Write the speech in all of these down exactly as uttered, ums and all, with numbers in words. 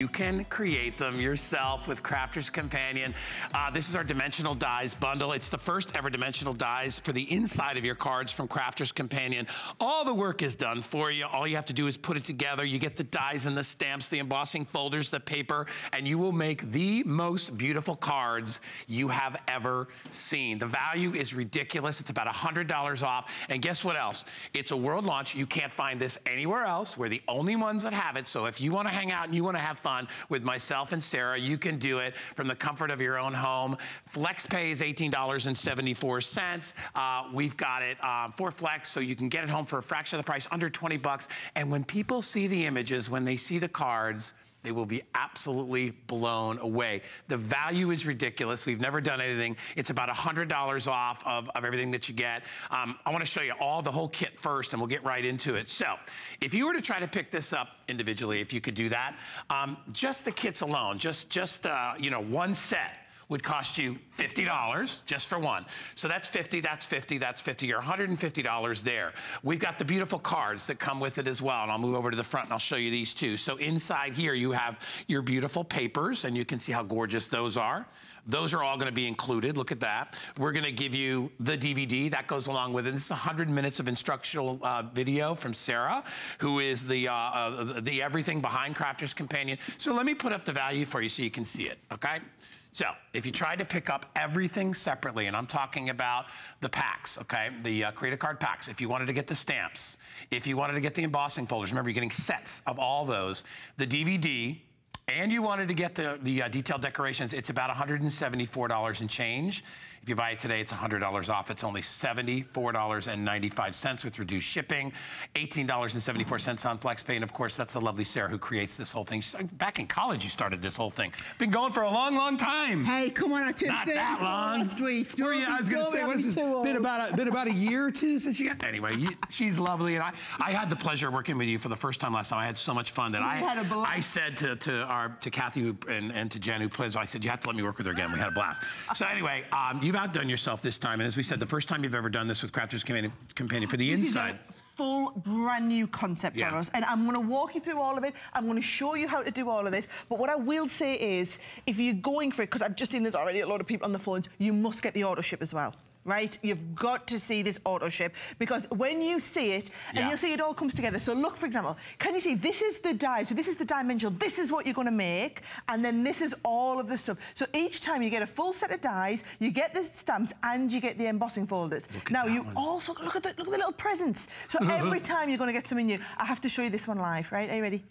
You can create them yourself with Crafter's Companion. Uh, this is our Dimensional Dies bundle. It's the first ever Dimensional Dies for the inside of your cards from Crafter's Companion. All the work is done for you. All you have to do is put it together. You get the dies and the stamps, the embossing folders, the paper, and you will make the most beautiful cards you have ever seen. The value is ridiculous. It's about one hundred dollars off. And guess what else? It's a world launch. You can't find this anywhere else. We're the only ones that have it. So if you want to hang out and you want to have fun with myself and Sarah, you can do it from the comfort of your own home. FlexPay is eighteen dollars and seventy-four cents. Uh, we've got it um, for Flex, so you can get it home for a fraction of the price, under twenty bucks. And when people see the images, when they see the cards, they will be absolutely blown away. The value is ridiculous. We've never done anything. It's about one hundred dollars off of, of everything that you get. Um, I want to show you all the whole kit first, and we'll get right into it. So if you were to try to pick this up individually, if you could do that, um, just the kits alone, just, just uh, you know, one set would cost you fifty dollars just for one. So that's fifty, that's fifty, that's fifty, you're one hundred fifty dollars there. We've got the beautiful cards that come with it as well, and I'll move over to the front and I'll show you these too. So inside here you have your beautiful papers, and you can see how gorgeous those are. Those are all gonna be included, look at that. We're gonna give you the D V D that goes along with it. This is one hundred minutes of instructional uh, video from Sarah, who is the, uh, uh, the everything behind Crafter's Companion. So let me put up the value for you so you can see it, okay? So if you tried to pick up everything separately, and I'm talking about the packs, okay, the uh, Creative Card packs, if you wanted to get the stamps, if you wanted to get the embossing folders, remember you're getting sets of all those, the D V D, and you wanted to get the, the uh, detailed decorations, it's about one hundred seventy-four dollars and change. If you buy it today, it's one hundred dollars off. It's only seventy-four ninety-five with reduced shipping, eighteen dollars and seventy-four cents on FlexPay, and of course, that's the lovely Sarah who creates this whole thing. She's, back in college, you started this whole thing. Been going for a long, long time. Hey, come on, I took not that long. Last week. Were you, I was going to say, what's this? Been about a, been about a year or two since you got. Anyway, you, she's lovely, and I, I had the pleasure of working with you for the first time last time. I had so much fun that I, had a I said to to our to Kathy who, and and to Jen who plays, I said you have to let me work with her again. We had a blast. So anyway. Um, You've outdone yourself this time, and as we said, the first time you've ever done this with Crafter's Companion for the this inside. Is a full, brand new concept yeah. for us, and I'm going to walk you through all of it. I'm going to show you how to do all of this, but what I will say is, if you're going for it, because I've just seen there's already a lot of people on the phones, you must get the auto ship as well. Right, you've got to see this auto ship because when you see it, and yeah. you'll see it all comes together. So look, for example, can you see this is the die? So this is the dimensional. This is what you're going to make, and then this is all of the stuff. So each time you get a full set of dies, you get the stamps, and you get the embossing folders. Now you one. also look at the look at the little presents. So every time you're going to get something new. I have to show you this one live. Right? Are you ready?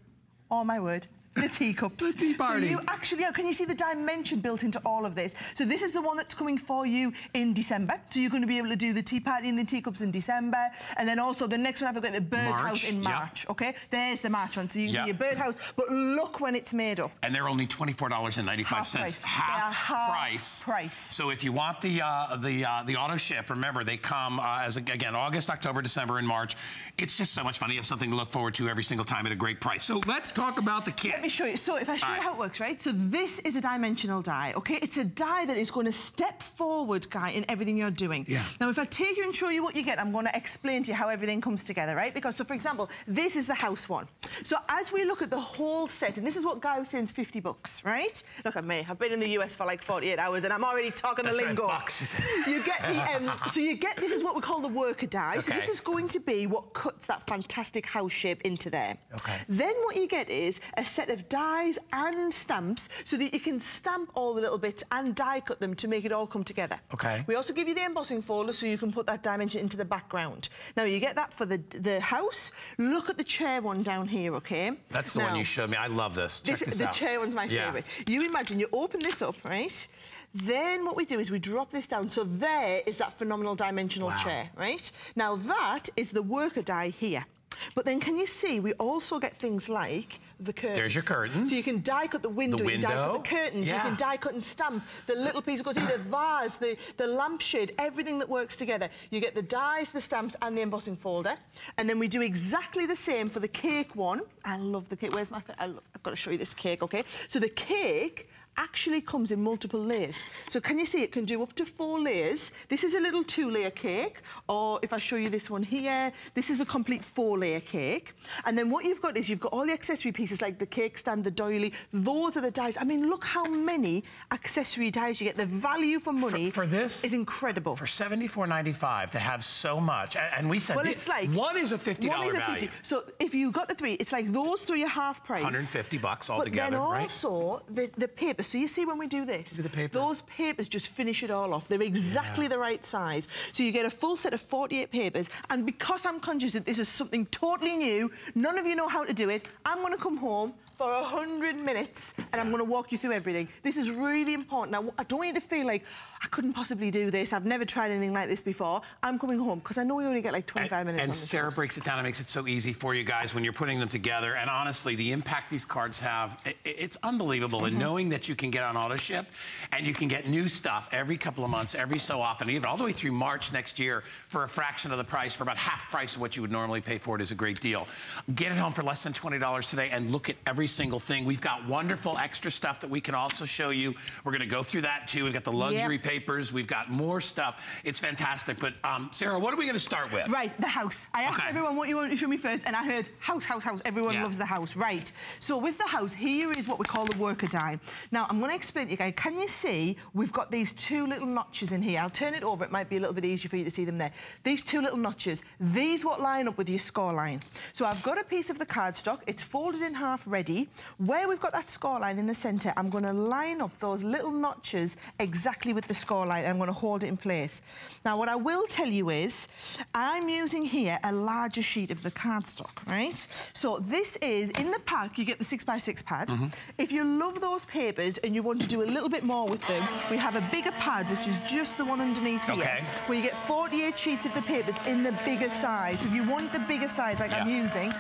Oh my word. The teacups. The tea party. So you actually, can you see the dimension built into all of this? So this is the one that's coming for you in December. So you're going to be able to do the tea party and the teacups in December. And then also the next one, I've got the birdhouse in March, yep. okay? There's the March one. So you can yep. see your birdhouse, but look when it's made up. And they're only twenty-four ninety-five. Half price. Half, half price. price. So if you want the uh, the, uh, the auto ship, remember they come uh, as, again, August, October, December, and March. It's just so much fun. You have something to look forward to every single time at a great price. So let's talk about the kit. Show you. So if I show All you how it works, right? So this is a dimensional die, okay? It's a die that is going to step forward, Guy, in everything you're doing. Yeah. Now, if I take you and show you what you get, I'm going to explain to you how everything comes together, right? Because, so for example, this is the house one. So as we look at the whole set, and this is what Guy was saying is fifty bucks, right? Look at me. I've been in the U S for like forty-eight hours, and I'm already talking That's the lingo. Right, you get the, um, so you get, this is what we call the worker die. Okay. So this is going to be what cuts that fantastic house shape into there. Okay. Then what you get is a set of dies and stamps so that you can stamp all the little bits and die cut them to make it all come together. Okay. We also give you the embossing folder so you can put that dimension into the background. Now you get that for the the house. Look at the chair one down here, okay? That's the now, one you showed me. I love this. Check this, this the out. chair one's my yeah. favorite. You imagine you open this up, right? Then what we do is we drop this down. So there is that phenomenal dimensional wow. chair, right? Now that is the worker die here. But then can you see we also get things like the curtains. There's your curtains. So you can die cut the window, the window. you can die cut the curtains, yeah. you can die cut and stamp the little piece that goes in, the vase, the, the lampshade, everything that works together. You get the dies, the stamps and the embossing folder. And then we do exactly the same for the cake one. I love the cake. Where's my... I love, I've got to show you this cake, okay? So the cake actually comes in multiple layers. So can you see it can do up to four layers? This is a little two-layer cake, or if I show you this one here, this is a complete four-layer cake. And then what you've got is you've got all the accessory pieces like the cake stand, the doily, those are the dies. I mean, look how many accessory dies you get. The value for money for, for this is incredible. For seventy-four ninety-five to have so much, and, and we said, well, it's like one is a fifty dollar one is a value. fifty. So if you got the three, it's like those three are half price. one hundred fifty bucks altogether, right? But then also the, the paper. So you see when we do this, do the paper. Those papers just finish it all off. They're exactly yeah. the right size. So you get a full set of forty-eight papers, and because I'm conscious that this is something totally new, none of you know how to do it, I'm gonna come home for a hundred minutes, and yeah. I'm going to walk you through everything. This is really important. Now, I don't want you to feel like, I couldn't possibly do this, I've never tried anything like this before. I'm coming home, because I know we only get like twenty-five minutes on this. And Sarah breaks it down and makes it so easy for you guys when you're putting them together. And honestly, the impact these cards have, it, it's unbelievable. Mm-hmm. And knowing that you can get on auto ship, and you can get new stuff every couple of months, every so often, even all the way through March next year for a fraction of the price, for about half price of what you would normally pay for it, is a great deal. Get it home for less than twenty dollars today and look at every single thing. We've got wonderful extra stuff that we can also show you. We're going to go through that too. We've got the luxury yep. papers. We've got more stuff. It's fantastic. But um, Sarah, what are we going to start with? Right, the house. I asked okay. everyone what you wanted to show me first, and I heard house, house, house. Everyone yeah. loves the house. Right. So with the house, here is what we call the worker die. Now, I'm going to explain to you guys. Can you see we've got these two little notches in here? I'll turn it over. It might be a little bit easier for you to see them there. These two little notches. These what line up with your score line. So I've got a piece of the cardstock. It's folded in half ready. Where we've got that score line in the centre, I'm going to line up those little notches exactly with the score line, and I'm going to hold it in place. Now, what I will tell you is, I'm using here a larger sheet of the cardstock, right? So this is, in the pack, you get the six by six pad. Mm-hmm. If you love those papers and you want to do a little bit more with them, we have a bigger pad, which is just the one underneath here, okay. where you get forty-eight sheets of the papers in the bigger size. So if you want the bigger size, like yeah. I'm using,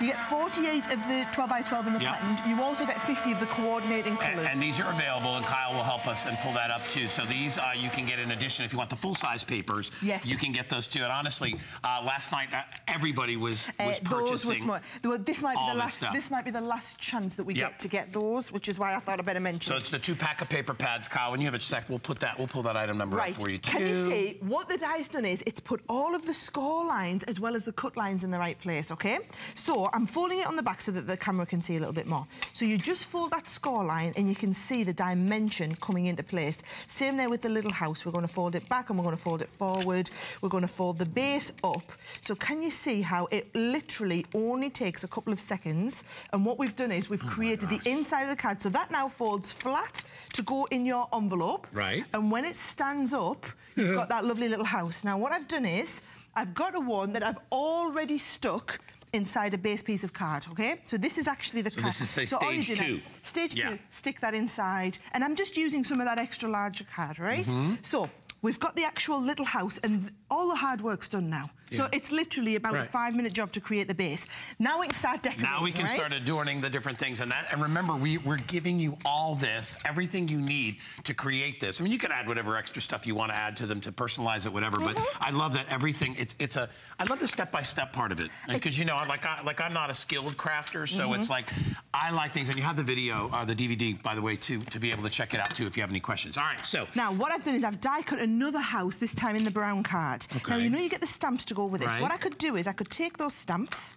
you get forty-eight of the twelve by twelve in the yep. patterned. You also get fifty of the coordinating colours. And, and these are available, and Kyle will help us and pull that up too. So these uh, you can get in addition, if you want the full-size papers, yes. you can get those too. And honestly, uh, last night, uh, everybody was, was uh, purchasing those were well, this might be the last. This, this might be the last chance that we yep. get to get those, which is why I thought I'd better mention So it. It's the two-pack of paper pads, Kyle. When you have a sec, we'll put that, we'll pull that item number right. up for you too. Can you see, what the die's done is, it's put all of the score lines as well as the cut lines in the right place, okay? So, I'm folding it on the back so that the camera can see a little bit more. So you just fold that score line and you can see the dimension coming into place. Same there with the little house. We're going to fold it back and we're going to fold it forward. We're going to fold the base up. So can you see how it literally only takes a couple of seconds? And what we've done is we've oh created the inside of the card. So that now folds flat to go in your envelope. Right. And when it stands up, you've got that lovely little house. Now what I've done is I've got a one that I've already stuck inside a base piece of card, okay? So this is actually the so card. So this is, say, so stage two. Now, stage yeah. two, stick that inside. And I'm just using some of that extra larger card, right? Mm-hmm. So we've got the actual little house, and all the hard work's done now. Yeah. So it's literally about right. a five-minute job to create the base. Now we can start decorating, Now we can right? start adorning the different things and that. And remember, we, we're giving you all this, everything you need to create this. I mean, you can add whatever extra stuff you want to add to them to personalize it, whatever. Mm-hmm. But I love that everything, it's it's a, I love the step-by-step part of it. Because, you know, I, like, I, like I'm not a skilled crafter, so mm-hmm. it's like, I like things. And you have the video, or uh, the D V D, by the way, too, to be able to check it out, too, if you have any questions. All right, so. Now, what I've done is I've die-cut another house, this time in the brown card. Okay. Now, you know you get the stamps to go with it. Right. What I could do is I could take those stamps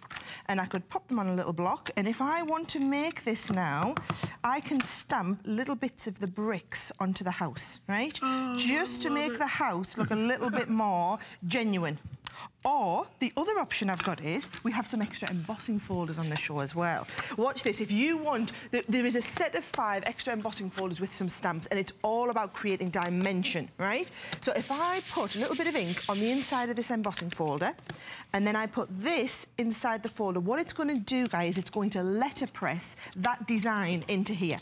and I could pop them on a little block, and if I want to make this now, I can stamp little bits of the bricks onto the house, right? Oh, just to make it. the house look a little bit more genuine. Or, the other option I've got is, we have some extra embossing folders on the show as well. Watch this, if you want, th there is a set of five extra embossing folders with some stamps, and it's all about creating dimension, right? So if I put a little bit of ink on the inside of this embossing folder, and then I put this inside the folder, what it's going to do, guys, it's going to letterpress that design into here.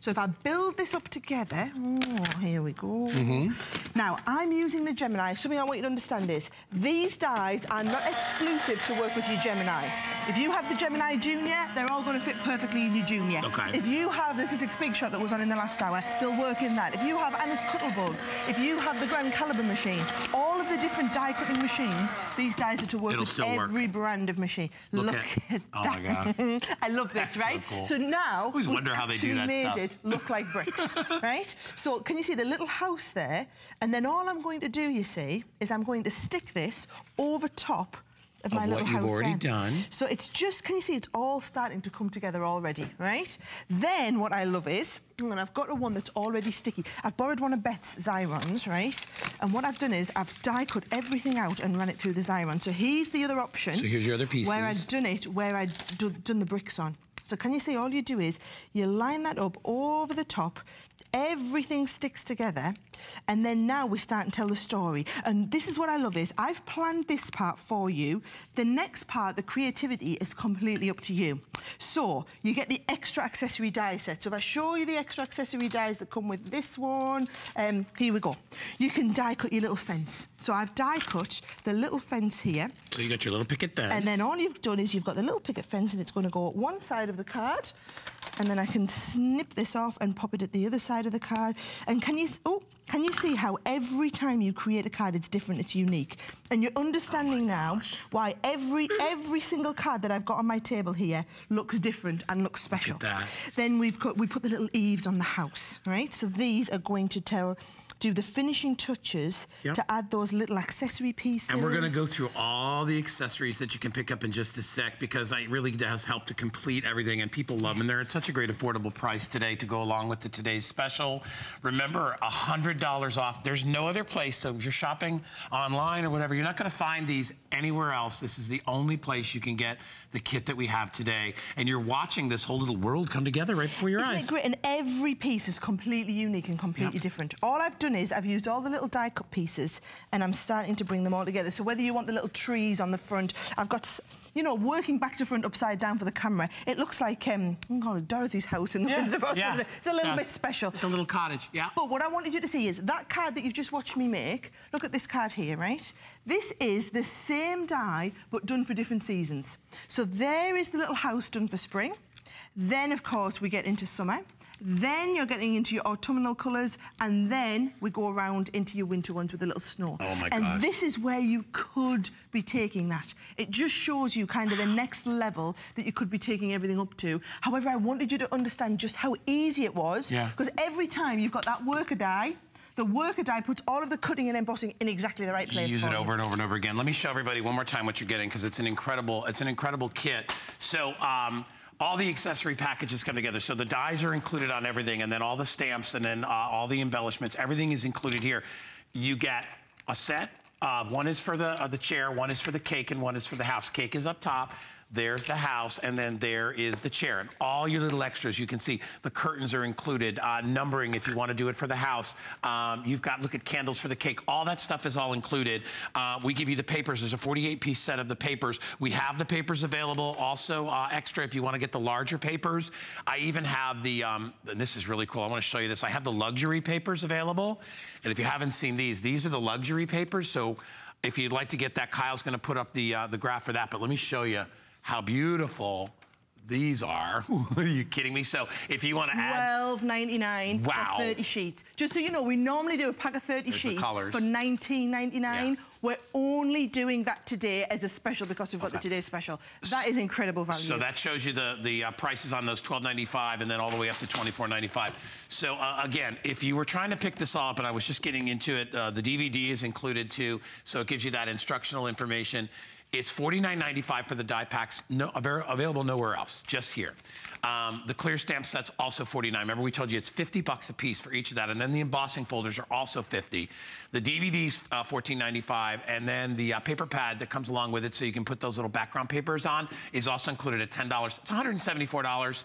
So if I build this up together, oh, here we go. Mm-hmm. Now, I'm using the Gemini. Something I want you to understand is, these dies are not exclusive to work with your Gemini. If you have the Gemini Junior, they're all going to fit perfectly in your Junior. Okay. If you have, this is a Big Shot that was on in the last hour, they'll work in that. If you have Anna's Cuttlebug, if you have the Grand Caliber machine, all of the different die cutting machines, these dies are to work It'll with every work. brand of machine. Look, Look at, at oh that. Oh my God. I love this, That's right? So, cool. so now, I always wonder how they do that made stuff. It look like bricks, right? So can you see the little house there? And then all I'm going to do, you see, is I'm going to stick this over top Of, of my what little you've house already there. done. So it's just, can you see, it's all starting to come together already, right? Then what I love is, and I've got a one that's already sticky. I've borrowed one of Beth's Xyrons, right? And what I've done is I've die cut everything out and ran it through the Xyron. So here's the other option. So here's your other pieces. Where I've done it, where I've done the bricks on. So can you see, all you do is you line that up over the top, everything sticks together, and then now we start and tell the story. And this is what I love is, I've planned this part for you. The next part, the creativity, is completely up to you. So you get the extra accessory die set. So if I show you the extra accessory dies that come with this one, um, here we go. You can die cut your little fence. So I've die cut the little fence here. So you got your little picket fence. And then all you've done is you've got the little picket fence, and it's going to go at one side of the card. And then I can snip this off and pop it at the other side of the card. And can you, oh, can you see how every time you create a card, it's different, it's unique? And you're understanding oh now why every every single card that I've got on my table here looks different and looks special. Look at that. Then we've got, we put the little eaves on the house, right? So these are going to tell, do the finishing touches yep. to add those little accessory pieces. And we're going to go through all the accessories that you can pick up in just a sec, because it really does help to complete everything, and people love them. They're at such a great affordable price today to go along with the today's special. Remember, one hundred dollars off. There's no other place, so if you're shopping online or whatever, you're not going to find these anywhere else. This is the only place you can get the kit that we have today, and you're watching this whole little world come together right before your Isn't eyes. It great? And every piece is completely unique and completely yep. different. All I've done is I've used all the little die cut pieces, and I'm starting to bring them all together. So whether you want the little trees on the front, I've got, you know, working back to front upside down for the camera, it looks like um, Dorothy's house in the yeah. Wizard of Oz. Yeah. It's a little yeah. bit special. It's a little cottage, yeah. But what I wanted you to see is that card that you've just watched me make, look at this card here, right? This is the same die, but done for different seasons. So there is the little house done for spring. Then, of course, we get into summer. Then you're getting into your autumnal colours, and then we go around into your winter ones with a little snow. Oh my god! And this is where you could be taking that. It just shows you kind of the next level that you could be taking everything up to. However, I wanted you to understand just how easy it was, because yeah. every time you've got that worker die, the worker die puts all of the cutting and embossing in exactly the right place. Use it over and over and over again. Let me show everybody one more time what you're getting, because it's an incredible, it's an incredible kit. So. Um, All the accessory packages come together. So the dies are included on everything, and then all the stamps, and then uh, all the embellishments. Everything is included here. You get a set. Uh, one is for the, uh, the chair, one is for the cake, and one is for the house. Cake is up top. There's the house, and then there is the chair. And all your little extras, you can see the curtains are included, uh, numbering if you want to do it for the house. Um, you've got, look at candles for the cake. All that stuff is all included. Uh, we give you the papers. There's a forty-eight piece set of the papers. We have the papers available. Also uh, extra if you want to get the larger papers. I even have the, um, and this is really cool. I want to show you this. I have the luxury papers available. And if you haven't seen these, these are the luxury papers. So if you'd like to get that, Kyle's going to put up the, uh, the graph for that. But let me show you how beautiful these are. Are you kidding me? So if you want to add twelve ninety-nine wow. for thirty sheets. Just so you know, we normally do a pack of thirty There's sheets for nineteen ninety-nine. Yeah. We're only doing that today as a special, because we've got okay. the Today Special. That is incredible value. So that shows you the, the uh, prices on those twelve ninety-five and then all the way up to twenty-four ninety-five. So uh, again, if you were trying to pick this all up, and I was just getting into it, uh, the D V D is included too, so it gives you that instructional information. It's forty-nine ninety-five for the die packs, no, available nowhere else, just here. Um, the clear stamp set's also forty-nine. Remember, we told you it's fifty bucks a piece for each of that, and then the embossing folders are also fifty. The D V D's uh, fourteen ninety-five, and then the uh, paper pad that comes along with it, so you can put those little background papers on, is also included at ten dollars. It's one hundred seventy-four dollars.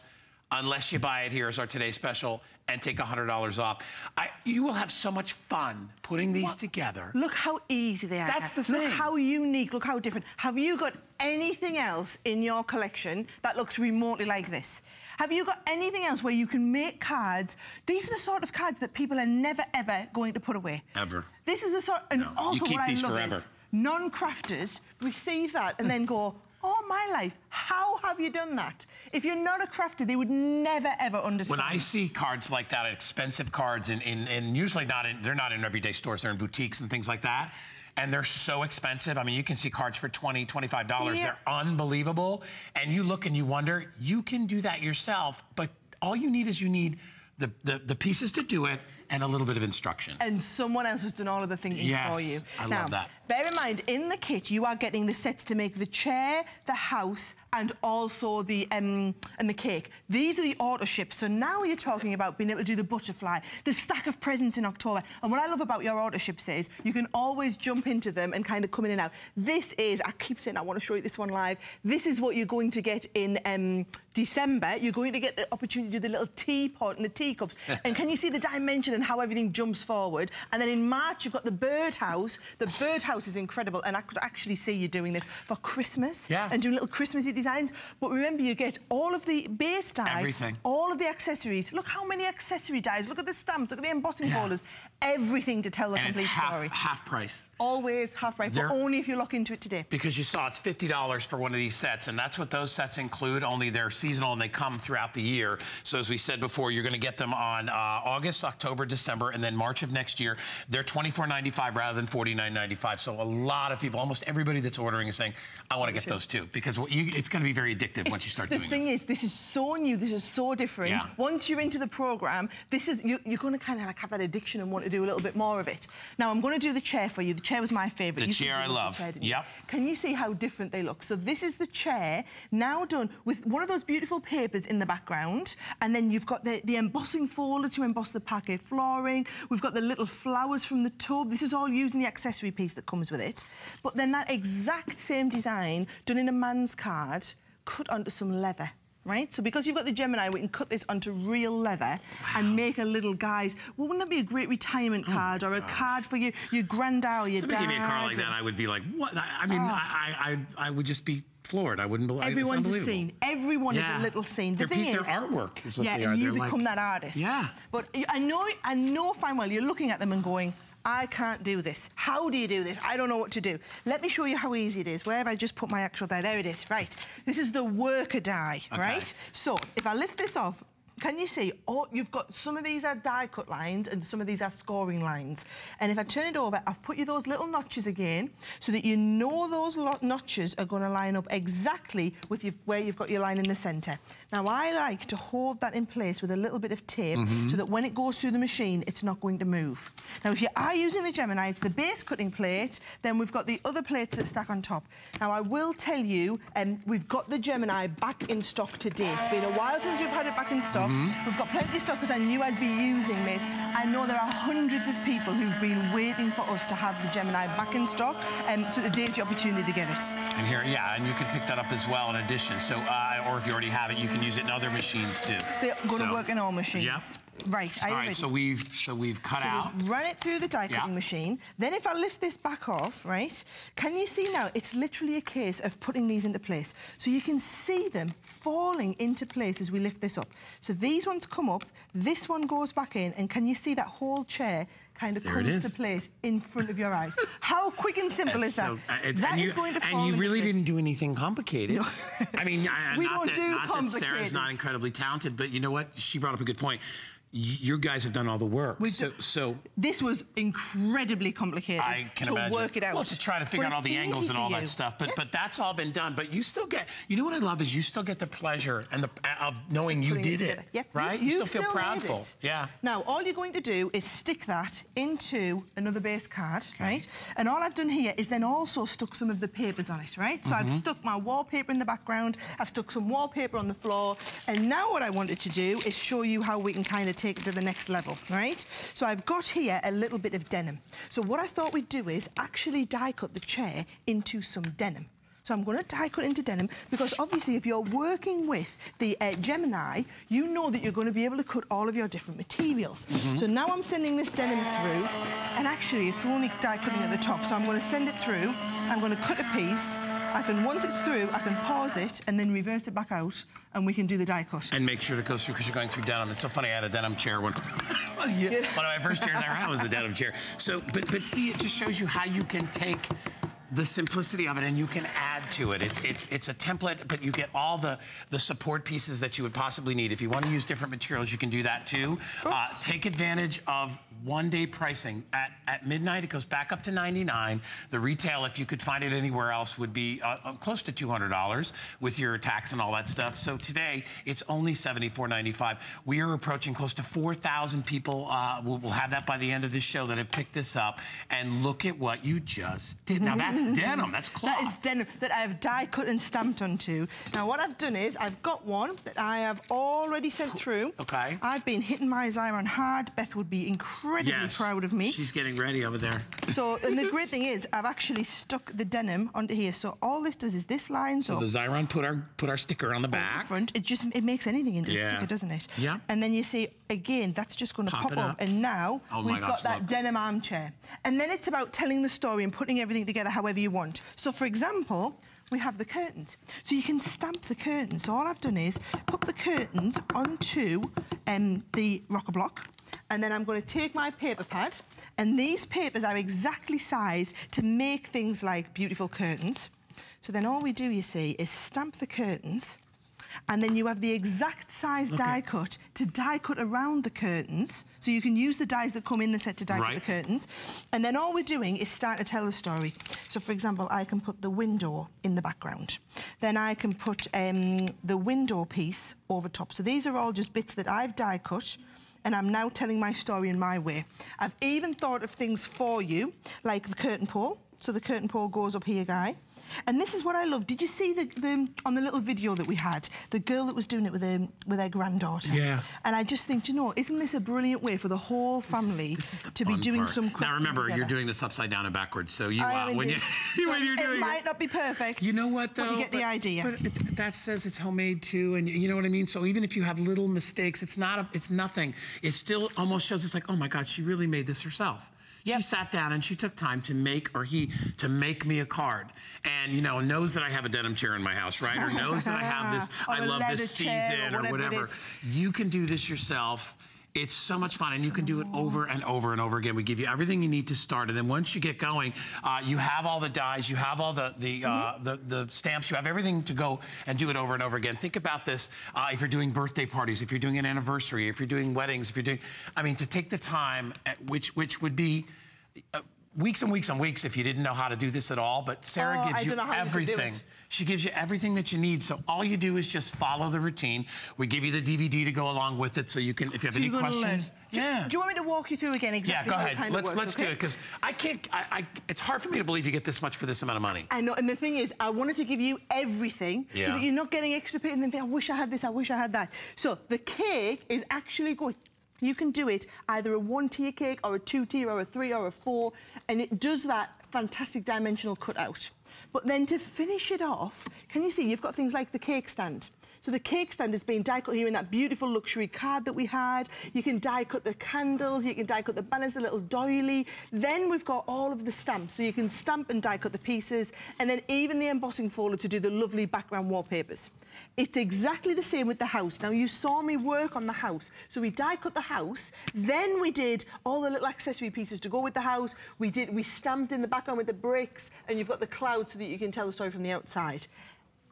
Unless you buy it here as our Today Special and take one hundred dollars off. I, you will have so much fun putting these what? together. Look how easy they are. That's the thing. Look how unique, look how different. Have you got anything else in your collection that looks remotely like this? Have you got anything else where you can make cards? These are the sort of cards that people are never, ever going to put away. Ever. This is the sort, and no. also you keep what these I love forever. is non-crafters receive that and then go, oh my life, how have you done that? If you're not a crafter, they would never, ever understand. When I see cards like that, expensive cards, and, and, and usually not in, they're not in everyday stores, they're in boutiques and things like that. And they're so expensive. I mean, you can see cards for twenty, twenty-five dollars. Yeah. They're unbelievable. And you look and you wonder, you can do that yourself, but all you need is you need the, the, the pieces to do it and a little bit of instruction. And someone else has done all of the thinking yes, for you. I now, love that. Bear in mind, in the kit, you are getting the sets to make the chair, the house, and also the um, and the cake. These are the auto ships. So now you're talking about being able to do the butterfly, the stack of presents in October. And what I love about your auto ships is you can always jump into them and kind of come in and out. This is, I keep saying I want to show you this one live. This is what you're going to get in um, December. You're going to get the opportunity to do the little teapot and the teacups. And can you see the dimension and how everything jumps forward? And then in March, you've got the birdhouse. The birdhouse is incredible. And I could actually see you doing this for Christmas yeah. and doing little Christmassy designs. But remember, you get all of the base die, everything, all of the accessories. Look how many accessory dies. Look at the stamps. Look at the embossing yeah. folders. Everything to tell the and complete it's half, story. Half price. Always half price, they're, but only if you lock into it today. Because you saw it's fifty dollars for one of these sets, and that's what those sets include. Only they're seasonal and they come throughout the year. So as we said before, you're going to get them on uh, August, October, December, and then March of next year. They're twenty-four ninety-five rather than forty-nine ninety-five. So a lot of people, almost everybody that's ordering is saying, "I want to get sure. those too," because what you, it's going to be very addictive it's, once you start doing this. The thing is, this is so new. This is so different. Yeah. Once you're into the program, this is you, you're going to kind of like have that addiction and want to do a little bit more of it. Now I'm going to do the chair for you. The chair was my favorite. The you chair I love. Chair, yep. Can you see how different they look? So this is the chair now done with one of those beautiful papers in the background, and then you've got the, the embossing folder to emboss the parquet flooring. We've got the little flowers from the tub. This is all using the accessory piece that comes with it. But then that exact same design done in a man's card cut onto some leather. Right? So because you've got the Gemini, we can cut this onto real leather wow. and make a little guy's... Well, wouldn't that be a great retirement card oh or a gosh. card for your, your granddad or your Somebody dad? If somebody gave me a card like that, I would be like, what? I mean, oh. I, I, I would just be... floored. I wouldn't believe it. Everyone's a scene. Everyone yeah. is a little scene. The their thing piece, is, their artwork is what yeah, they are. Yeah, you They're become like, that artist. Yeah. But I know, I know fine well, you're looking at them and going, I can't do this. How do you do this? I don't know what to do. Let me show you how easy it is. Where have I just put my actual die? There it is. Right. This is the worker die, okay. right? So if I lift this off, can you see? Oh, you've got some of these are die cut lines and some of these are scoring lines. And if I turn it over, I've put you those little notches again so that you know those lot notches are going to line up exactly with your, where you've got your line in the centre. Now, I like to hold that in place with a little bit of tape mm-hmm. so that when it goes through the machine, it's not going to move. Now, if you are using the Gemini, it's the base cutting plate, then we've got the other plates that stack on top. Now, I will tell you, um, we've got the Gemini back in stock today. It's been a while since we've had it back in stock. Mm-hmm. We've got plenty of stock because I knew I'd be using this. I know there are hundreds of people who've been waiting for us to have the Gemini back in stock, and um, so today's the opportunity to get it. And here, yeah, and you can pick that up as well in addition. So, uh, or if you already have it, you can use it in other machines too. They're going so, to work in all machines. Yes. Right. Are you all right. Ready? So we've so we've cut so out. We've run it through the die cutting yeah. machine. Then if I lift this back off, right? Can you see now? It's literally a case of putting these into place. So you can see them falling into place as we lift this up. So these ones come up. This one goes back in, and can you see that whole chair kind of there comes to place in front of your eyes? How quick and simple is that? So, uh, that is you, going to fall And you really place. didn't do anything complicated. No. I mean, I, we not don't that, do not complicated. That Sarah's not incredibly talented, but you know what? She brought up a good point. You guys have done all the work. So, so this was incredibly complicated I can to imagine. work it out. Well, to try to figure but out all the angles and all you. that stuff, but yeah. but that's all been done. But you still get, you know what I love is you still get the pleasure and the uh, of knowing you did it, it. Yep. right? You, you, you still feel proudful. Yeah. Now all you're going to do is stick that into another base card, okay. right? And all I've done here is then also stuck some of the papers on it, right? So mm-hmm. I've stuck my wallpaper in the background. I've stuck some wallpaper on the floor, and now what I wanted to do is show you how we can kind of take it to the next level, right? So I've got here a little bit of denim. So what I thought we'd do is actually die cut the chair into some denim. So I'm going to die cut into denim because obviously if you're working with the uh, Gemini, you know that you're going to be able to cut all of your different materials. Mm-hmm. So now I'm sending this denim through, and actually it's only die cutting at the top. So I'm going to send it through, I'm going to cut a piece. I can, once it's through, I can pause it and then reverse it back out, and we can do the die cut. And make sure it goes through because you're going through denim. It's so funny, I had a denim chair when well, yeah. one of my first chairs I ran was a denim chair. So, but, but see, it just shows you how you can take the simplicity of it, and you can add to it. It's, it's, it's a template, but you get all the, the support pieces that you would possibly need. If you want to use different materials, you can do that too. Uh, take advantage of one-day pricing. At, at midnight, it goes back up to ninety-nine dollars. The retail, if you could find it anywhere else, would be uh, close to two hundred dollars with your tax and all that stuff. So today, it's only seventy-four ninety-five. We are approaching close to four thousand people. Uh, we'll, we'll have that by the end of this show that have picked this up. And look at what you just did. Now, that's denim. That's cloth. That is denim that I have die-cut and stamped onto. Now, what I've done is I've got one that I have already sent through. Okay. I've been hitting my Xyron hard. Beth would be incredibly Yes. proud of me. She's getting ready over there. So, and the great thing is, I've actually stuck the denim onto here. So all this does is this lines so up. So the Xyron put our put our sticker on the back. The front. It just it makes anything into yeah. a sticker, doesn't it? Yeah. And then you see again, that's just going to pop, pop up. up. And now oh we've gosh, got that look. denim armchair. And then it's about telling the story and putting everything together however you want. So, for example, we have the curtains. So you can stamp the curtains. So all I've done is put the curtains onto um, the rocker block. And then I'm going to take my paper pad, and these papers are exactly sized to make things like beautiful curtains. So then all we do, you see, is stamp the curtains, and then you have the exact size okay. die cut to die cut around the curtains. So you can use the dies that come in the set to die right. cut the curtains. And then all we're doing is start to tell a story. So, for example, I can put the window in the background. Then I can put um, the window piece over top. So these are all just bits that I've die cut, and I'm now telling my story in my way. I've even thought of things for you, like the curtain pole. So the curtain pole goes up here, Guy. And this is what I love. Did you see the, the on the little video that we had, the girl that was doing it with her, with her granddaughter? Yeah. And I just think, you know, isn't this a brilliant way for the whole family this, this the to be doing part. some cooking Now remember, together. You're doing this upside down and backwards, so you uh, when you so when you're doing it might not be perfect. You know what though? But you get but, the idea. But it, that says it's homemade too, and you know what I mean. So even if you have little mistakes, it's not a, it's nothing. It still almost shows it's like, oh my God, she really made this herself. Yep. She sat down and she took time to make, or he, to make me a card. And, you know, knows that I have a denim chair in my house, right? Or knows that I have this, I love this season or whatever. You can do this yourself. It's so much fun, and you can do it over and over and over again. We give you everything you need to start, and then once you get going, uh, you have all the dies, you have all the the, uh, the the stamps, you have everything to go and do it over and over again. Think about this: uh, if you're doing birthday parties, if you're doing an anniversary, if you're doing weddings, if you're doing, I mean, to take the time, at which which would be. Uh, Weeks and weeks and weeks if you didn't know how to do this at all, but Sarah oh, gives you everything. You she gives you everything that you need, so all you do is just follow the routine. We give you the D V D to go along with it, so you can, if you have so any questions. Yeah. Do, do you want me to walk you through again exactly? Yeah, go ahead. Kind of let's works, let's okay? do it, because I can't. I, I, it's hard for me to believe you get this much for this amount of money. I know, and the thing is, I wanted to give you everything yeah. so that you're not getting extra bit and then I wish I had this, I wish I had that. So the cake is actually going. You can do it either a one-tier cake or a two-tier or a three or a four, and it does that fantastic dimensional cutout. But then to finish it off, can you see you've got things like the cake stand? So the cake stand has been die-cut here in that beautiful luxury card that we had. You can die-cut the candles, you can die-cut the banners, the little doily. Then we've got all of the stamps, so you can stamp and die-cut the pieces, and then even the embossing folder to do the lovely background wallpapers. It's exactly the same with the house. Now, you saw me work on the house. So we die-cut the house, then we did all the little accessory pieces to go with the house. We did, we stamped in the background with the bricks, and you've got the clouds so that you can tell the story from the outside.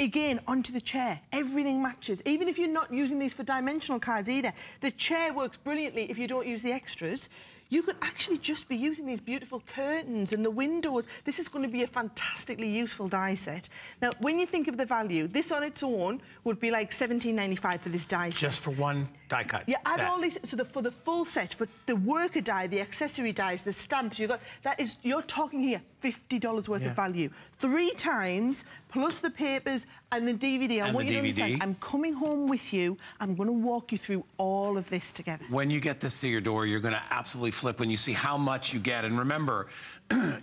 Again, onto the chair. Everything matches. Even if you're not using these for dimensional cards either, the chair works brilliantly if you don't use the extras. You could actually just be using these beautiful curtains and the windows. This is going to be a fantastically useful die set. Now, when you think of the value, this on its own would be like seventeen ninety-five for this die set. Just for one die cut. Yeah, add set. all these. So the, for the full set, for the worker die, the accessory dies, the stamps, you got that is you're talking here fifty dollars worth yeah. of value. Three times plus the papers and the D V D. I want you to understand, I'm coming home with you. I'm going to walk you through all of this together. When you get this to your door, you're going to absolutely flip when you see how much you get. And remember,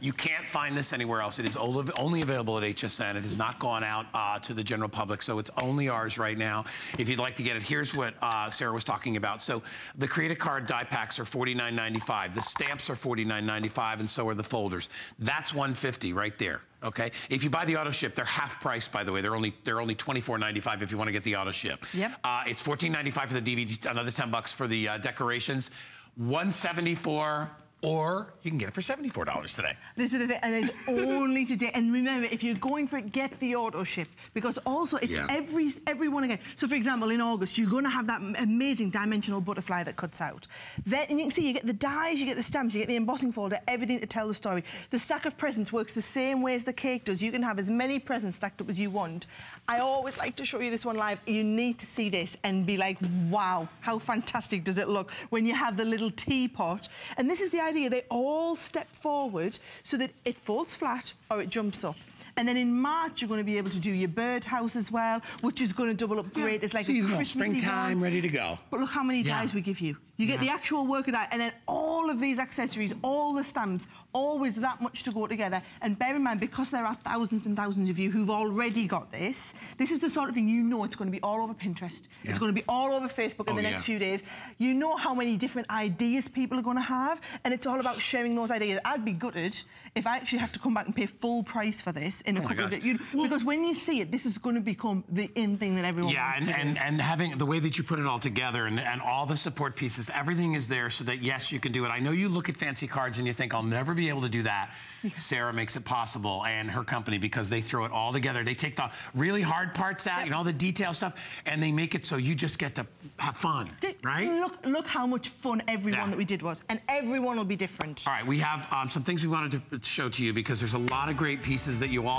you can't find this anywhere else. It is only available at H S N. It has not gone out uh, to the general public, so it's only ours right now. If you'd like to get it, here's what uh, Sarah was talking about. So the Create a Card die packs are forty-nine ninety-five. The stamps are forty-nine ninety-five, and so are the folders. That's one fifty right there. Okay. If you buy the auto ship, they're half price, by the way. They're only they're only twenty-four ninety-five if you want to get the auto ship. Yep. Uh, it's fourteen ninety-five for the D V D. Another ten bucks for the uh, decorations. one seventy-four or you can get it for seventy-four dollars today. This is the thing, and it's only today. And remember, if you're going for it, get the auto ship, because also it's yeah. every everyone again. So for example, in August, you're going to have that amazing dimensional butterfly that cuts out. Then and you can see you get the dies, you get the stamps, you get the embossing folder, everything to tell the story. The stack of presents works the same way as the cake does. You can have as many presents stacked up as you want. I always like to show you this one live. You need to see this and be like, wow, how fantastic does it look when you have the little teapot. And this is the idea, they all step forward so that it falls flat or it jumps up. And then in March, you're going to be able to do your birdhouse as well, which is going to double up great. Yeah. It's like seasonal, a Christmas springtime, ready to go. But look how many yeah. dies we give you. You get yeah. the actual work of that, and then all of these accessories, all the stamps, always that much to go together. And bear in mind, because there are thousands and thousands of you who've already got this, this is the sort of thing, you know, it's going to be all over Pinterest. Yeah. It's going to be all over Facebook in oh, the next yeah. few days. You know how many different ideas people are going to have, and it's all about sharing those ideas. I'd be gutted if I actually had to come back and pay full price for this in a oh couple of days. You, well, because when you see it, this is going to become the in thing that everyone yeah, wants and, to and, do. and having the way that you put it all together and, and all the support pieces, everything is there so that, yes, you can do it. I know you look at fancy cards and you think, I'll never be able to do that. Yeah. Sarah makes it possible, and her company, because they throw it all together. They take the really hard parts out, yeah. you know, all the detail stuff, and they make it so you just get to have fun, they, right? Look, look how much fun everyone yeah. that we did was, and everyone will be different. All right, we have um, some things we wanted to show to you because there's a lot of great pieces that you all